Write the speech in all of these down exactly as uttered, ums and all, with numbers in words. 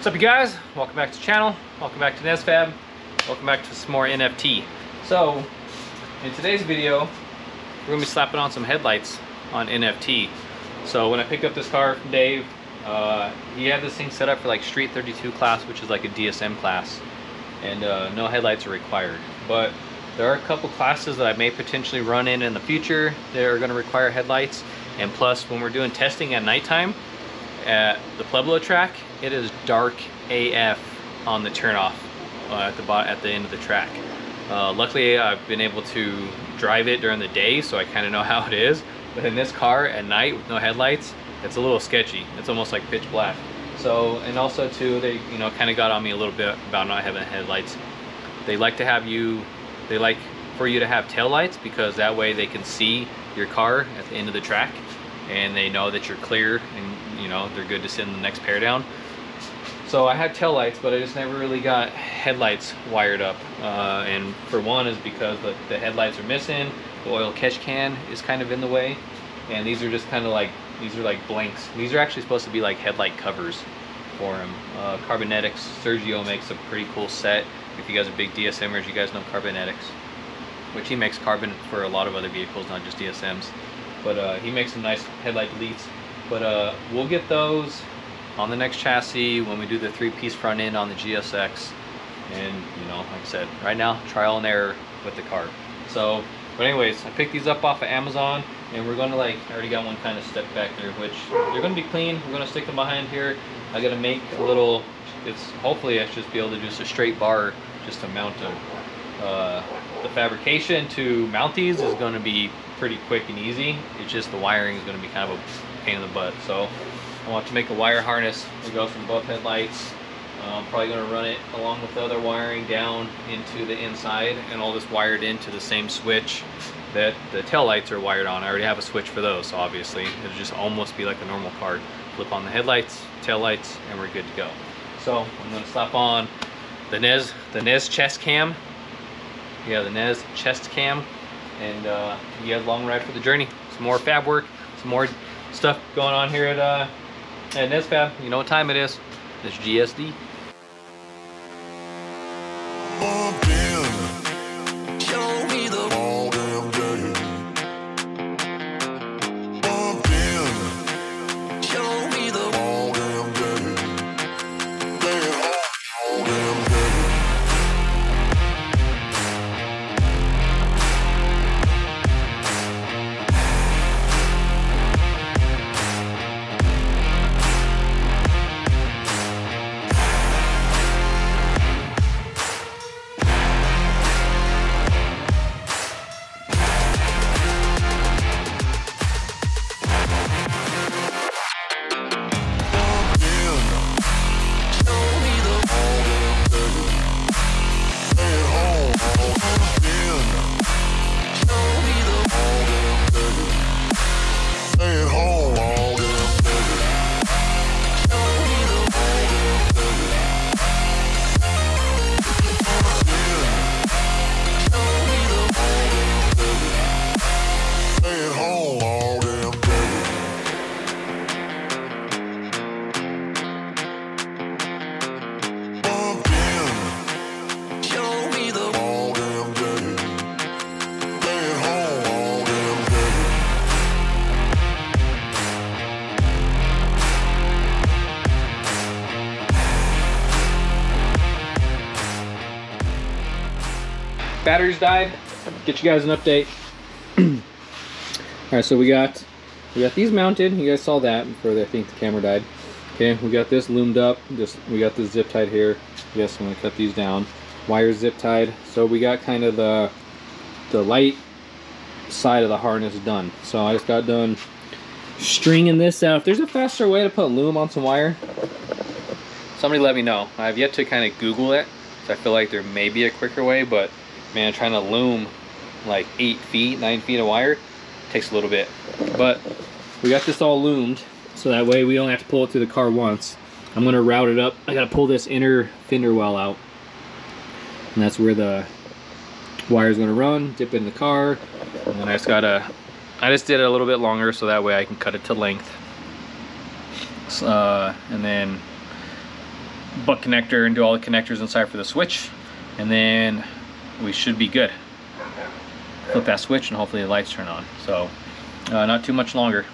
What's up, you guys? Welcome back to the channel. Welcome back to N three Z F A B. Welcome back to some more N F T. So, in today's video, we're gonna be slapping on some headlights on N F T. So when I picked up this car from Dave, uh, he had this thing set up for like Street thirty-two class, which is like a D S M class, and uh, no headlights are required. But there are a couple classes that I may potentially run in in the future that are gonna require headlights. And plus, when we're doing testing at nighttime, at the Pueblo track, it is dark A F on the turnoff uh, at the bot at the end of the track. Uh, luckily, I've been able to drive it during the day, so I kind of know how it is. But in this car at night with no headlights, it's a little sketchy. It's almost like pitch black. So, and also too, they you know kind of got on me a little bit about not having headlights. They like to have you, they like for you to have taillights, because that way they can see your car at the end of the track, and they know that you're clear, and you know they're good to send the next pair down. So I had tail lights, but I just never really got headlights wired up. Uh, and for one is because the, the headlights are missing, the oil catch can is kind of in the way, and these are just kind of like, these are like blanks. These are actually supposed to be like headlight covers for them. Uh, Carbonetics, Sergio makes a pretty cool set. If you guys are big DSMers, you guys know Carbonetics, which he makes carbon for a lot of other vehicles, not just D S Ms. But uh, he makes some nice headlight leads. But uh, we'll get those on the next chassis when we do the three-piece front end on the G S X. And you know, like I said, right now, trial and error with the car. So, but anyways, I picked these up off of Amazon, and we're gonna like, I already got one kind of step back there, which they're gonna be clean. We're gonna stick them behind here. I gotta make a little, it's hopefully I should just be able to do just a straight bar just to mount them. Uh, the fabrication to mount these is gonna be pretty quick and easy. It's just the wiring is gonna be kind of a pain in the butt. So I want to make a wire harness. We'll go from both headlights. I'm probably going to run it along with the other wiring down into the inside, and all this wired into the same switch that the taillights are wired on. I already have a switch for those, so obviously it'll just almost be like a normal car. Flip on the headlights, taillights, and we're good to go. So I'm going to slap on the N Z, the N Z chest cam. Yeah, the N Z chest cam, and uh, you have a long ride for the journey. Some more fab work, some more stuff going on here at. Uh, And this fab, you know what time it is. It's G S D. Batteries died. Get you guys an update. All right, so we got we got these mounted. You guys saw that before I think the camera died. Okay, we got this loomed up. Just we got this zip tied here. Yes, I'm gonna cut these down. Wires zip tied. So we got kind of the the light side of the harness done. So I just got done stringing this out. If there's a faster way to put loom on some wire, somebody let me know. I've yet to kind of Google it. So I feel like there may be a quicker way, but man, trying to loom like eight feet, nine feet of wire takes a little bit. But we got this all loomed, so that way we only have to pull it through the car once. I'm gonna route it up. I gotta pull this inner fender well out, and that's where the wire is gonna run, dip in the car, and then I just gotta, I just did it a little bit longer so that way I can cut it to length. Uh, and then butt connector and do all the connectors inside for the switch, and then we should be good. Flip that switch and hopefully the lights turn on. So uh, not too much longer.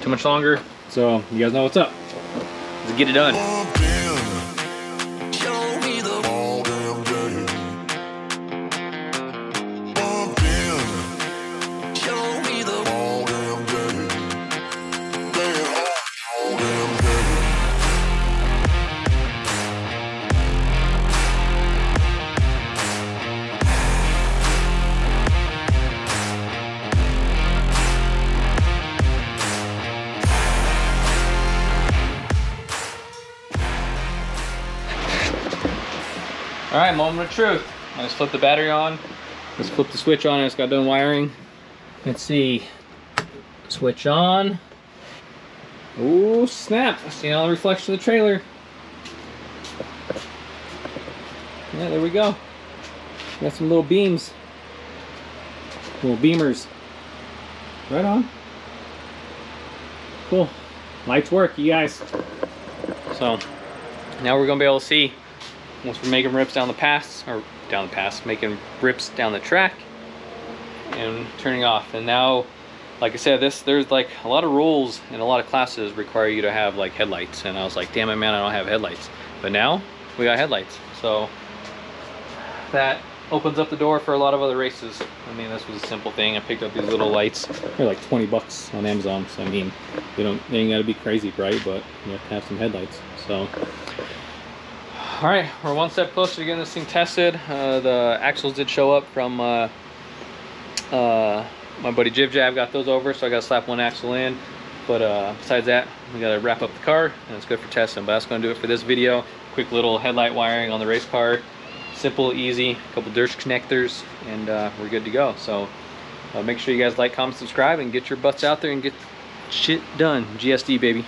Too much longer. So you guys know what's up. Let's get it done. All right, moment of truth. I just flipped the battery on. Let's flip the switch on. I just got done wiring. Let's see. Switch on. Ooh, snap. I see all the reflection of the trailer. Yeah, there we go. Got some little beams. Little beamers. Right on. Cool. Lights work, you guys. So, now we're gonna be able to see. Once we're making rips down the pass, or down the pass, making rips down the track and turning off. And now, like I said, this there's like a lot of rules and a lot of classes require you to have like headlights. And I was like, damn it, man, I don't have headlights. But now we got headlights. So that opens up the door for a lot of other races. I mean, this was a simple thing. I picked up these little lights. They're like twenty bucks on Amazon. So I mean, they don't, they ain't gotta be crazy bright, but you have to have some headlights. So. All right, we're one step closer to getting this thing tested. Uh, the axles did show up from uh, uh, my buddy Jib Jab, got those over, so I got to slap one axle in. But uh, besides that, we got to wrap up the car, and it's good for testing. But that's going to do it for this video. Quick little headlight wiring on the race car. Simple, easy, a couple dirt connectors, and uh, we're good to go. So uh, make sure you guys like, comment, subscribe, and get your butts out there and get shit done. G S D, baby.